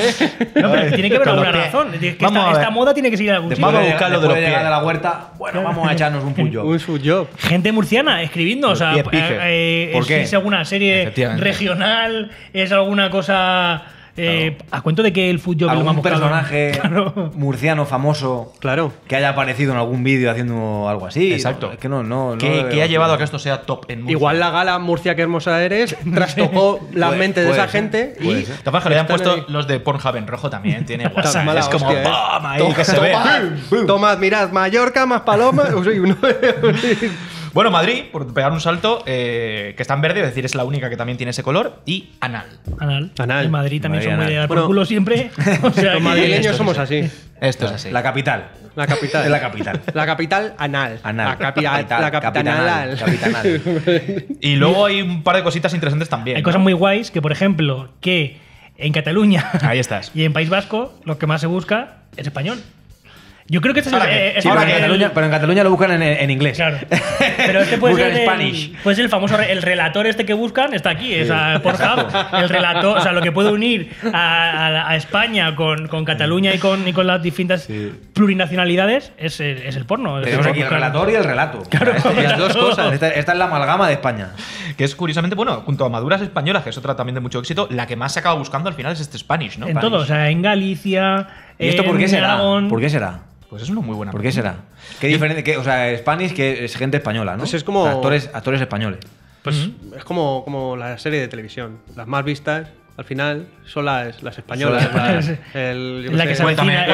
Tiene que haber alguna razón. Esta moda tiene que seguir algún sitio. Vamos a buscarlo de llegar a la huerta. Bueno, vamos a echarnos un foodjob. Un foodjob. Gente murciana, escribiendo. ¿Es alguna serie regional? ¿Es alguna cosa...? ¿A cuento de que el foodjob es lo más buscado? ¿Algún personaje murciano famoso que haya aparecido en algún vídeo haciendo algo así? Exacto. Es que ¿Qué ha llevado a que esto sea top en Murcia? Igual la gala Murcia qué hermosa eres trastocó la mente de esa gente. Capaz le han puesto los de Pornhub en rojo también. Tiene WhatsApp. Es como ¡bam! Ahí que se ve. Tomad, mirad, Mallorca, Maspalomas. Bueno, Madrid, por pegar un salto, que está en verde, es decir, es la única que también tiene ese color, y anal. En Madrid también son muy de dar por culo siempre. O sea, los madrileños somos así. Esto es así. La capital. Es la capital. La capital anal. La capital anal. Y luego hay un par de cositas interesantes también. Hay cosas muy guays que, por ejemplo, que en Cataluña ahí estás. Y en País Vasco, lo que más se busca es español. Yo creo que esto es sí, pero en Cataluña lo buscan en inglés. Claro. Pero este puede ser pues el famoso el relator este que buscan está aquí, sí, Pornhub, el relator, o sea, lo que puede unir a España con Cataluña y con las distintas sí, plurinacionalidades es el porno. Tenemos aquí el relator y el relato. Claro, las dos cosas. Esta es la amalgama de España. Que es curiosamente, bueno, junto a Maduras Españolas, que es otra también de mucho éxito, la que más se acaba buscando al final es este Spanish, ¿no? En todo, o sea, en Galicia. ¿Y esto por qué será? ¿Por qué será? Pues es una muy buena. ¿Por qué será? ¿Qué diferente? O sea, Spanish, que es gente española, ¿no? Pues es como. O sea, actores españoles. Pues es como la serie de televisión. Las más vistas, al final, son las españolas. La que se avecina,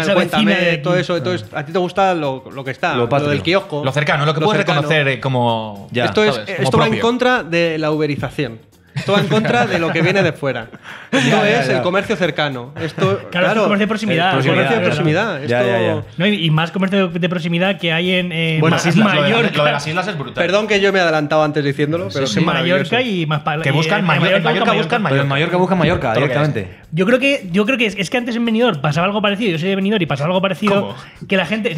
el Cuéntame, todo eso. A ti te gusta lo que está, lo del kiosco. Lo cercano, lo que puedes reconocer como. Esto va en contra de la uberización. Esto va en contra de lo que viene de fuera. Esto es el comercio cercano. Esto, claro, comercio de proximidad. Y más comercio de proximidad que hay en Mallorca. Lo de las islas es brutal. Perdón que yo me he adelantado antes diciéndolo, pero sí, Mallorca y Maspalomas. Que buscan Mallorca. Mallorca buscan Mallorca directamente. Yo creo que es que antes en Benidorm pasaba algo parecido. Yo soy de Benidorm y pasaba algo parecido. ¿Cómo? Que la gente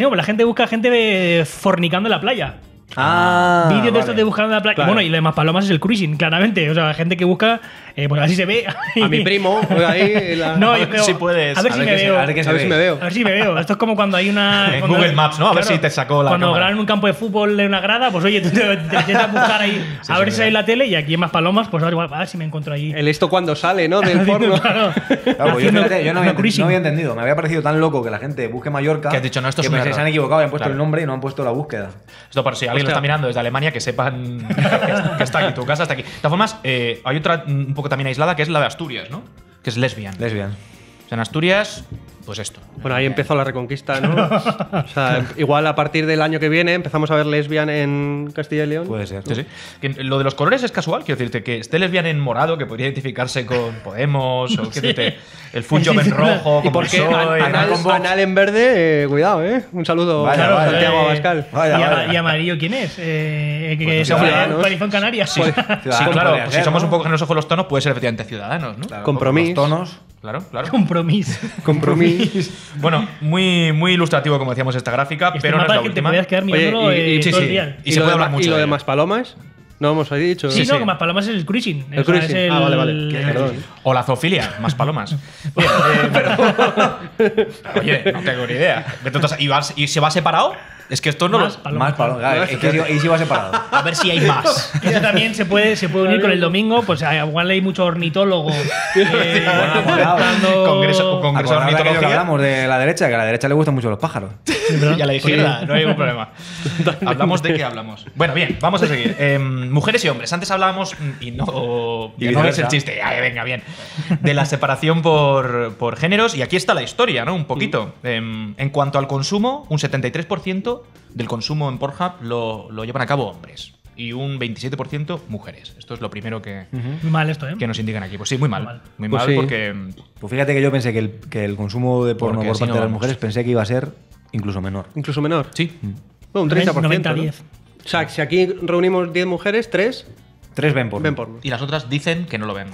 busca gente fornicando en la playa. Vídeos de estos de buscando la playa. Claro. Bueno, y lo de Maspalomas es el cruising, claramente. O sea, gente que busca. Pues así se ve. A mi primo, por ahí. No, yo creo. Si puedes. A ver si me veo. A ver si me veo. A ver si me veo. Esto es como cuando hay una. En Google Maps, ¿no? A ver si te sacó la. Cuando graban un campo de fútbol de una grada, pues oye, tú te intentas buscar ahí. A ver si hay la tele y aquí en Maspalomas, pues a ver si me encuentro ahí. El esto cuando sale, ¿no? Del porno. Claro, yo no había entendido. Me había parecido tan loco que la gente busque Mallorca. Que has dicho, no, esto es. Que se han equivocado, han puesto el nombre y no han puesto la búsqueda. Esto para si alguien lo está mirando desde Alemania, que sepan que está aquí, tu casa está aquí. De todas formas, hay otra un poco también aislada, que es la de Asturias, ¿no? Que es lesbian. O sea, en Asturias, pues esto. Bueno, ahí empezó la reconquista, ¿no? O sea, igual a partir del año que viene empezamos a ver lesbian en Castilla y León. Puede ser. Sí, sí. Que lo de los colores es casual, quiero decirte que esté lesbian en morado, que podría identificarse con Podemos, o qué te, el Funjob en rojo, como porque Anal en verde, cuidado, ¿eh? Un saludo a Santiago Abascal. ¿Y amarillo quién es? Que es Coalición Canarias. Sí, claro, pues si somos un poco generosos con los tonos, puede ser efectivamente Ciudadanos, ¿no? Compromiso. Tonos. Claro. Compromiso. Bueno, muy ilustrativo, como decíamos, esta gráfica, pero no es la última. Y se puede hablar mucho. ¿Y lo de Maspalomas? No hemos dicho. Sí, no, Maspalomas es el cruising. El cruising. Vale. O la zoofilia, Maspalomas. Oye, no tengo ni idea. ¿Y se va separado? Es que esto no más lo. Más palomas. Y si va separado. A ver si hay más. Eso también se puede unir con el domingo. Pues igual hay mucho ornitólogo. Congreso de ornitología. Hablamos de la derecha, que a la derecha le gustan mucho los pájaros. Y a la izquierda, no hay ningún problema. ¿Hablamos de qué hablamos? Bueno, bien, vamos a seguir. Mujeres y hombres. Antes hablábamos, y no es el chiste. Ay, venga, bien. De la separación por géneros. Y aquí está la historia, ¿no? Un poquito. En cuanto al consumo, un 73% del consumo en Pornhub lo llevan a cabo hombres y un 27% mujeres. Esto es lo primero que, muy mal esto, ¿eh? Que nos indican aquí. Pues sí, muy mal. Muy mal, pues sí. Pues fíjate que yo pensé que el consumo de porno por parte de las mujeres pensé que iba a ser incluso menor. ¿Incluso menor? Sí. Bueno, un 30%. 90, ¿no? 10. O sea, si aquí reunimos 10 mujeres, 3 ven porno. Y las otras dicen que no lo ven.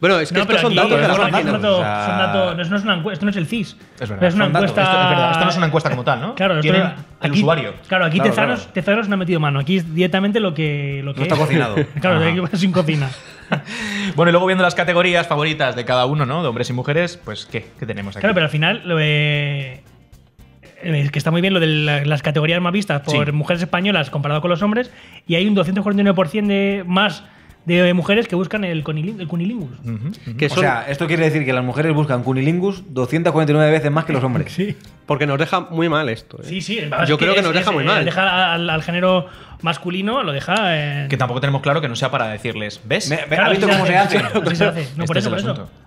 Bueno, es que estos son datos de las máquinas. Esto no es el CIS. Es verdad. Es una encuesta. Esto no es una encuesta como tal, ¿no? Claro, tienen el usuario. Claro, aquí Tezanos no ha metido mano. Aquí es directamente lo que no está cocinado. Claro, de aquí sin cocina. Bueno, y luego viendo las categorías favoritas de cada uno, ¿no? De hombres y mujeres, pues ¿qué tenemos aquí? Claro, pero al final es que está muy bien lo de las categorías más vistas por mujeres españolas comparado con los hombres, y hay un 249% de más de mujeres que buscan el cunilingus. O sea, esto quiere decir que las mujeres buscan cunilingus 249 veces más que los hombres. Sí. Porque nos deja muy mal esto, ¿eh? Sí. Yo creo que nos deja muy mal. Deja al género masculino, lo deja. Que tampoco tenemos claro que no sea para decirles, ¿ves? Claro, ¿has visto cómo se hace? Así se hace. No, por eso.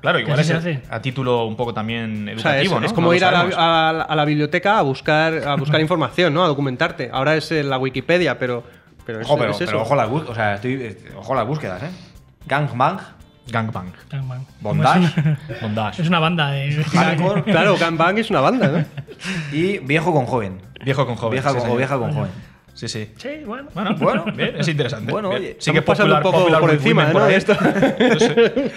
Claro, igual es a título un poco también educativo, ¿no? Es como ir a la biblioteca a buscar información, ¿no? A documentarte. Ahora es la Wikipedia, pero ojo, pero ojo las búsquedas, ojo las búsquedas, ¿eh? Gangbang. Bondage. Es una banda de claro, gangbang es una banda, ¿no? Y vieja con joven. Sí. Sí, bueno, bien, es interesante. Bueno, oye, sigue pasando un poco por encima, ¿no? Esto. No sé.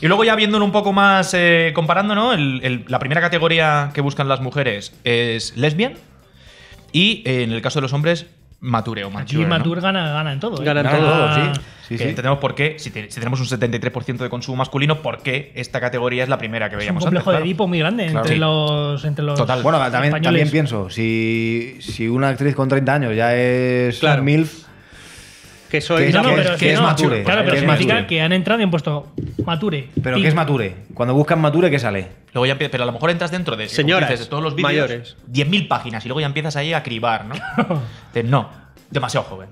Y luego ya viéndolo un poco más, comparando, ¿no? La primera categoría que buscan las mujeres es lesbian y en el caso de los hombres, mature o mature. Y mature, ¿no? gana en todo. Gana en todo, sí. Entendemos por qué, si tenemos un 73% de consumo masculino, ¿por qué esta categoría es la primera que veíamos antes? Es un complejo de Edipo muy grande entre los Total. Bueno, también pienso, si una actriz con 30 años ya es MILF... Que es mature. Claro, pero significa que han entrado y han puesto mature. ¿Pero qué es mature? Cuando buscan mature, ¿qué sale? Luego ya empieza, pero a lo mejor entras dentro de, señoras, dices, de todos los vídeos, mayores, 10.000 páginas y luego ya empiezas ahí a cribar, ¿no? No, demasiado joven.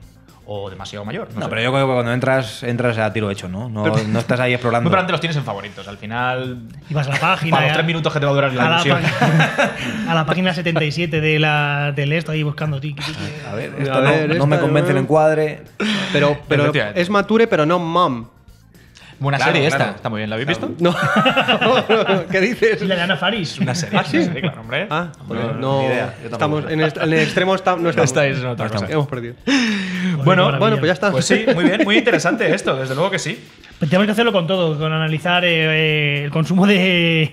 O demasiado mayor. No sé. Pero yo creo que cuando entras a tiro hecho, ¿no? No estás ahí explorando. Muy probablemente los tienes en favoritos. Al final... Y vas a la página... Para los 3 minutos que te va a durar la ilusión. A la página 77 del esto, ahí buscando... A ver, no me convence el encuadre. Pero es mature, pero no mom. Buena serie esta. Está muy bien. ¿La habéis visto? No. ¿Qué dices? La de Ana Faris. Una serie. Sí, claro, hombre. No. Estamos en el extremo... No estáis. No hemos perdido. Bueno, pues ya está. Pues sí, muy bien, muy interesante esto, desde luego que sí. Pues tenemos que hacerlo con todo, con analizar el consumo de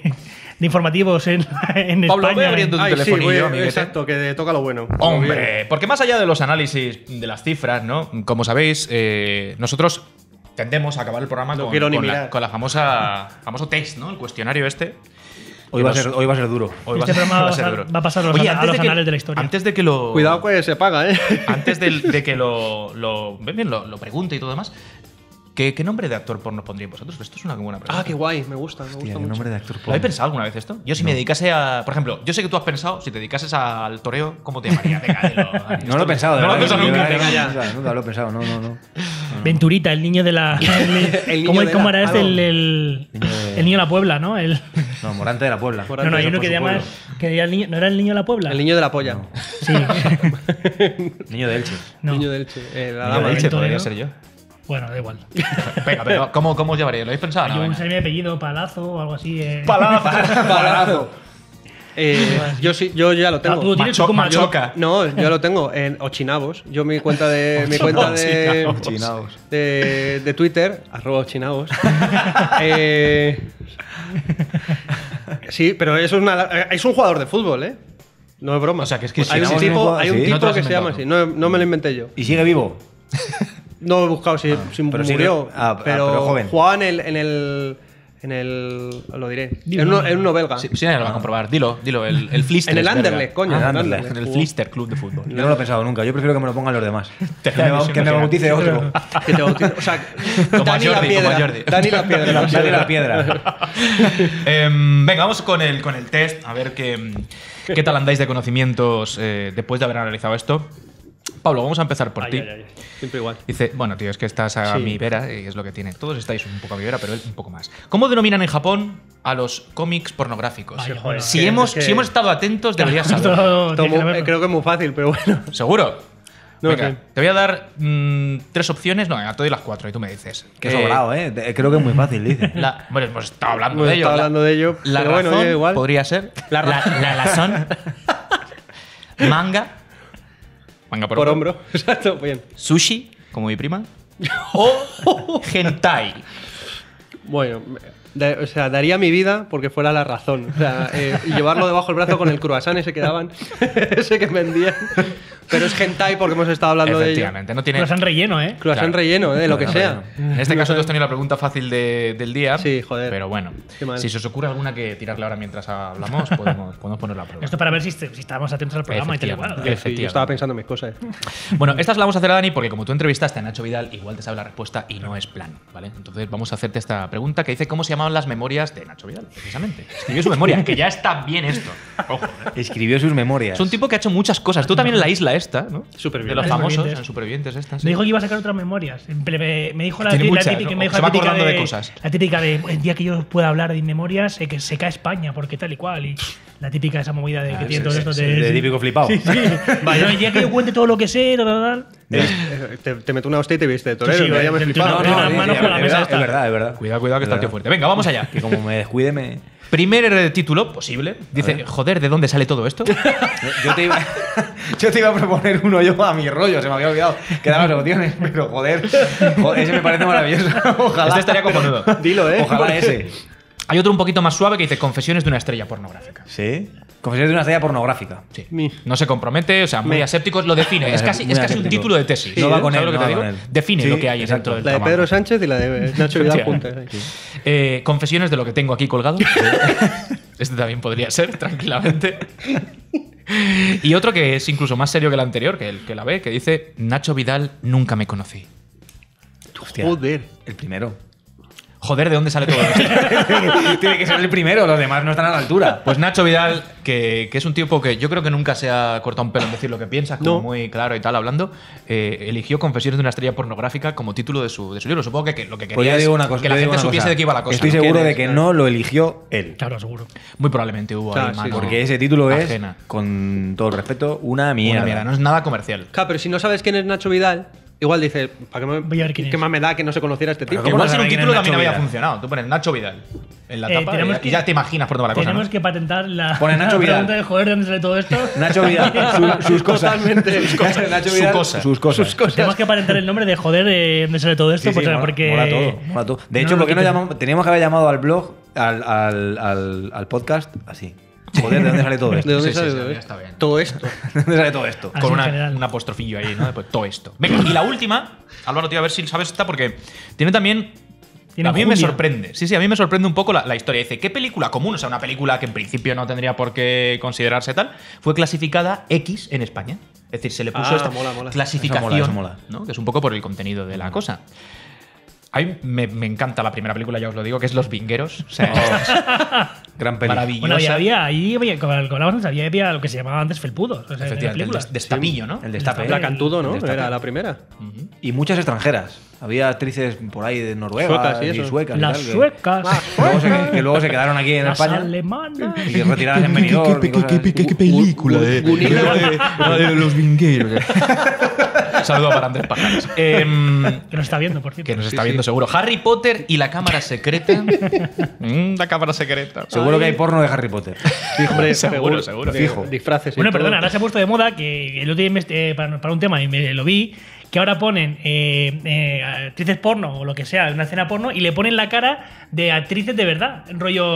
informativos en Pablo, España. Voy abriendo tu telefonillo. Sí, exacto, que toca lo bueno. Hombre, porque más allá de los análisis de las cifras, ¿no? Como sabéis, nosotros tendemos a acabar el programa con la famoso test, ¿no? El cuestionario este. Hoy va a ser duro. Va a pasar a los canales de la historia. Antes de que lo... Cuidado que se paga, ¿eh? Antes de que lo pregunte y todo demás, ¿qué nombre de actor porno pondríais vosotros? Esto es una buena pregunta. Ah, qué guay. Me gusta mucho. Nombre de actor porno. ¿Lo habéis pensado alguna vez esto? Yo si me dedicase a... Por ejemplo, yo sé que tú has pensado, si te dedicases al toreo, ¿cómo te llamaría? No lo he pensado. No lo he pensado nunca. No lo he pensado, no. Venturita, el niño de la... ¿Cómo era este? El niño de la Puebla, ¿no? No, Morante de la Puebla. No, hay uno que llamas... ¿No era el niño de la Puebla? El niño de la polla. No. Sí. Niño de Elche. No. Niño de Elche. La dama de Elche podría ser yo. Bueno, da igual. Pero ¿cómo os llamaría? ¿Lo habéis pensado? Yo usaría mi apellido, Palazo o algo así. Palazo. Yo ya lo tengo. ¿Tú tienes como Machoca? No, yo lo tengo en Ochinavos. Yo mi cuenta de Twitter, @ochinavos. Sí, pero eso es un jugador de fútbol, ¿eh? No es broma. O sea, que es que hay un tipo que se llama así. No me lo inventé yo. ¿Y sigue vivo? No he buscado si murió, pero joven. Jugaba en el... Lo diré. En uno belga. Sí, lo va a comprobar. Dilo. El Flister. En el Anderlecht, coño. En el Flister Club de Fútbol. Yo no lo he pensado nunca. Yo prefiero que me lo pongan los demás. Que me bautice otro. Que te bautice... O sea, Dani la Piedra. Venga, vamos con el test. A ver qué tal andáis de conocimientos después de haber analizado esto. Pablo, vamos a empezar por ti. Siempre igual. Dice, bueno, tío, es que estás a mi vera y es lo que tiene. Todos estáis un poco a mi vera, pero él un poco más. ¿Cómo denominan en Japón a los cómics pornográficos? Ay, joder, si hemos estado atentos, deberías saberlo. Creo que es muy fácil, pero bueno. ¿Seguro? No, venga, te voy a dar 3 opciones. No, venga, te doy las 4 y tú me dices. Que sobrado, ¿eh? Creo que es muy fácil, dice. Bueno, hemos estado hablando de ello. La razón, bueno, igual. Podría ser. La razón. Manga. Manga por hombro. Exacto, bien. Sushi, como mi prima. O hentai. Bueno, daría mi vida porque fuera la razón. O sea, llevarlo debajo del brazo con el croissant ese que daban, ese que vendían. Pero es hentai porque hemos estado hablando de ello. Efectivamente. No tiene... Croissant relleno, ¿eh? Croissant relleno, de lo que sea. En este caso tú has tenido la pregunta fácil del día. Sí, joder. Pero bueno, si se os ocurre alguna que tirarle ahora mientras hablamos, podemos ponerla a prueba. Esto para ver si estábamos atentos al programa. Efectivamente. Yo estaba pensando en mis cosas. Bueno, estas las vamos a hacer a Dani porque como tú entrevistaste a Nacho Vidal, igual te sabe la respuesta y no es plan, ¿vale? Entonces vamos a hacerte esta pregunta que dice ¿cómo se llamaban las memorias de Nacho Vidal? Precisamente. Escribió su memoria, que ya está bien esto. Ojo, ¿eh? Escribió sus memorias. Es un tipo que ha hecho muchas cosas. Tú también en la isla esta, ¿no? De los famosos, en Supervivientes esta. Sí. Me dijo que iba a sacar otras memorias. Me dijo la típica de el día que yo pueda hablar de mis memorias, que se cae España, porque tal y cual. Y la típica esa movida de que tiene todo esto de típico flipado. Sí. Vale, el día que yo cuente todo lo que sé, tal. Te meto una hostia y te viste de torero. Es verdad. Cuidado que está el tío fuerte. Venga, vamos allá. Que como me descuide me... Primer título posible. Dice, joder, ¿de dónde sale todo esto? yo te iba a proponer uno yo a mi rollo, se me había olvidado. Quedaban las opciones, pero joder, ese me parece maravilloso. Ojalá. Este estaría como nudo. Dilo, ¿eh? Ojalá ese. Hay otro un poquito más suave que dice Confesiones de una estrella pornográfica. ¿Sí? Confesiones de una estrella pornográfica. Sí. No se compromete, o sea, muy aséptico, lo define. Es casi un título de tesis. No va con él, ¿sabes lo que te digo? Define lo que hay dentro del trabajo. La de Pedro Sánchez y la de Nacho Vidal. Confesiones de lo que tengo aquí colgado. Este también podría ser, tranquilamente. Y otro que es incluso más serio que el anterior, que el que la ve, que dice Nacho Vidal nunca me conocí. Hostia, joder. El primero. Joder, ¿de dónde sale todo esto? Tiene que ser el primero, los demás no están a la altura. Pues Nacho Vidal, que es un tipo que yo creo que nunca se ha cortado un pelo en decir lo que piensa, como muy claro y tal, hablando, eligió Confesiones de una estrella pornográfica como título de su libro. Supongo que lo que quería es que la gente supiese de qué iba la cosa. Estoy seguro de que no lo eligió él. Claro, seguro. Muy probablemente hubo ahí mano. Porque ese título ajena. Es, con todo el respeto, una mierda. Una mierda, no es nada comercial. Claro, pero si no sabes quién es Nacho Vidal... Igual dice, ¿qué más me da que no se conociera este tipo? Igual sin un título también había funcionado. Tú pones Nacho Vidal en la tapa y ya te imaginas por toda la cosa. Tenemos que patentar la pregunta de joder, ¿de dónde sale todo esto? Nacho Vidal, sus cosas. Totalmente. Sus cosas. Tenemos que patentar el nombre de joder, ¿de dónde sale todo esto? Porque mola todo. De hecho, ¿por qué no llamamos? Teníamos que haber llamado al blog, al podcast, así. Joder, ¿de dónde sale todo esto? ¿De dónde sale todo esto? ¿De dónde sale todo esto? Con un apostrofillo ahí, ¿no? Después, todo esto. Venga, y la última, Álvaro, te iba a ver si sabes esta, porque tiene también... A mí me sorprende. Sí, a mí me sorprende un poco la historia. Dice, ¿qué película común? O sea, una película que en principio no tendría por qué considerarse tal, fue clasificada X en España. Es decir, se le puso esta clasificación, ¿no? Que es un poco por el contenido de la cosa. A mí me encanta la primera película, ya os lo digo, que es Los Vingueros. O sea, gran película. Maravillosa. Bueno, había lo que se llamaba antes felpudos. O sea, efectivamente, el destapillo, ¿no? El destape. La Cantudo, ¿no? Era la primera. Uh-huh. Y muchas extranjeras. Había actrices por ahí de Noruega y suecas. Las suecas. Que luego se quedaron aquí en España. Las alemanas. Y retiradas en Benidorm. ¿Qué película? De Los Vingueros. Saludo para Andrés Pajares. Que nos está viendo, por cierto. Que nos está viendo, seguro. Harry Potter y la cámara secreta. La cámara secreta. Seguro que hay porno de Harry Potter. Hombre, seguro. Fijo. Disfraces. Bueno, perdona, ahora se ha puesto de moda que lo tienen para un tema y me lo vi. Que ahora ponen actrices porno o lo que sea, una escena porno, y le ponen la cara de actrices de verdad. Rollo,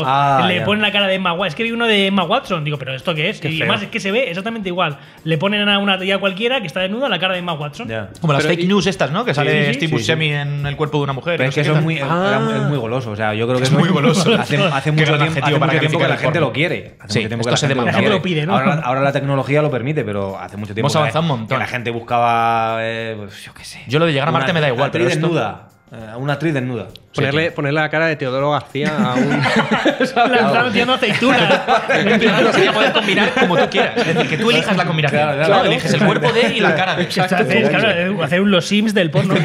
ponen la cara de Emma Watson. Es que vi uno de Emma Watson, digo, ¿pero esto qué es? Qué y además es que se ve exactamente igual. Le ponen a una tía cualquiera que está desnuda la cara de Emma Watson. Yeah. Como las fake news estas, ¿no? Que sale Steve Buscemi en el cuerpo de una mujer. Pero es que eso es muy goloso. O sea, yo creo que es muy goloso. Hace mucho tiempo que la gente lo quiere. La gente lo pide, ¿no? Ahora la tecnología lo permite, pero hace mucho tiempo que la gente buscaba... yo qué sé. Yo lo de llegar a Marte me da igual, pero esto… una actriz desnuda. Ponerle la cara de Teodoro García a un… Lanzando tirando aceitunas. Claro, sería poder combinar como tú quieras. Es decir, que tú elijas la combinación. Claro, eliges el cuerpo de y la cara de. Claro, hacer los Sims del porno.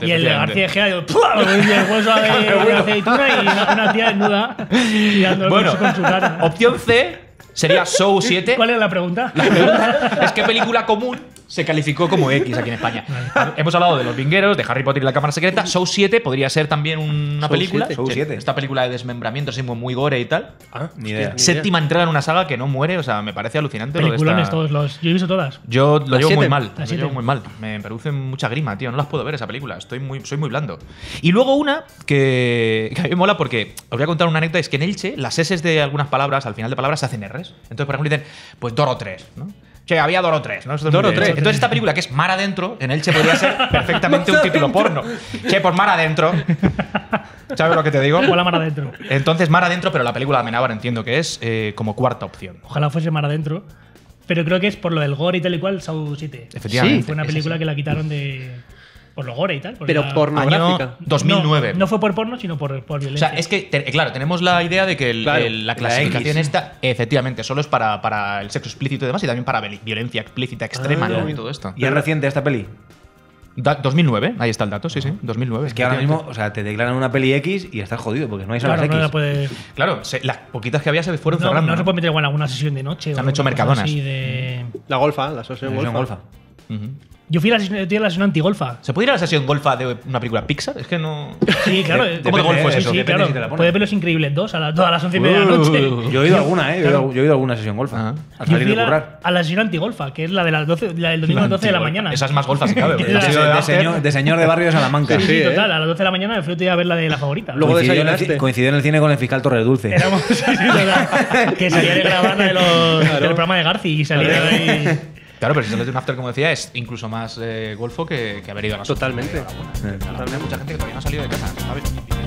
Y el García Egea, y el hueso de la aceituna y una tía desnuda. Bueno, con su cara. Opción C… Sería Show 7. ¿Cuál era la pregunta? La pregunta es qué película común se calificó como X aquí en España. Hemos hablado de Los Vingueros, de Harry Potter y la Cámara Secreta. Show 7 podría ser también una película. Show 7. Esta película de desmembramiento, así muy gore y tal. Ah, ni idea. Séptima entrada en una saga que no muere. O sea, me parece alucinante. Peliculones todos los… Yo he visto todas. Yo lo llevo muy mal. Me producen mucha grima, tío. No las puedo ver esa película. Soy muy blando. Y luego una que a mí me mola porque… Os voy a contar una anécdota. Es que en Elche las S de algunas palabras, al final de palabras, se hacen R's. Entonces, por ejemplo, dicen, pues Doro 3, ¿no? Che, había Doro 3, ¿no? Doro 3. Entonces, esta película, que es Mar adentro, en Elche podría ser perfectamente un título porno. Che, pues Mar adentro. ¿Sabes lo que te digo? Hola, Mar adentro. Entonces, Mar adentro, pero la película de Amenábar entiendo que es como cuarta opción. Ojalá fuese Mar adentro, pero creo que es por lo del gore y tal y cual, Saw 7. Efectivamente. Sí, fue una película que la quitaron de… Por lo gore y tal. Pero la... pornográfica. Año 2009. No fue por porno, sino por violencia. O sea, es que, claro, tenemos la idea de que la clasificación esta, efectivamente, solo es para el sexo explícito y demás, y también para violencia explícita extrema, ¿no? Y todo esto. ¿Y es reciente esta peli? 2009, ahí está el dato, sí, 2009. Es que ahora mismo, o sea, te declaran una peli X y estás jodido porque no hay salas X. No la puede... Claro, las poquitas que había se fueron cerrando. No se puede meter igual en alguna sesión de noche. Se han hecho mercadonas. La golfa, la sesión golfa. Yo fui a la sesión antigolfa. ¿Se puede ir a la sesión golfa de una película Pixar? Es que no... Sí, claro. ¿Cómo de golfo es eso? Sí, claro. Si te la pones. Puede ver Los Increíbles 2 todas las 11:30 de la noche. Yo he ido a alguna, ¿eh? Claro. Yo he ido a alguna sesión golfa. Al salir de currar. A la sesión antigolfa, que es la de las 12, la del domingo a las 12 de la mañana. Esa es más golfa, si cabe. De señor de barrio de Salamanca. Sí, total. A las 12 de la mañana me fui a ver la de La Favorita. Luego desayunaste. Coincidió en el cine con el fiscal Torres Dulce. Que salía de grabar del programa de Garci y salía de ahí... Claro, pero si sales de un after, como decía, es incluso más golfo que haber ido a la... Totalmente. Totalmente. Mucha gente que todavía no ha salido de casa, ¿sabes?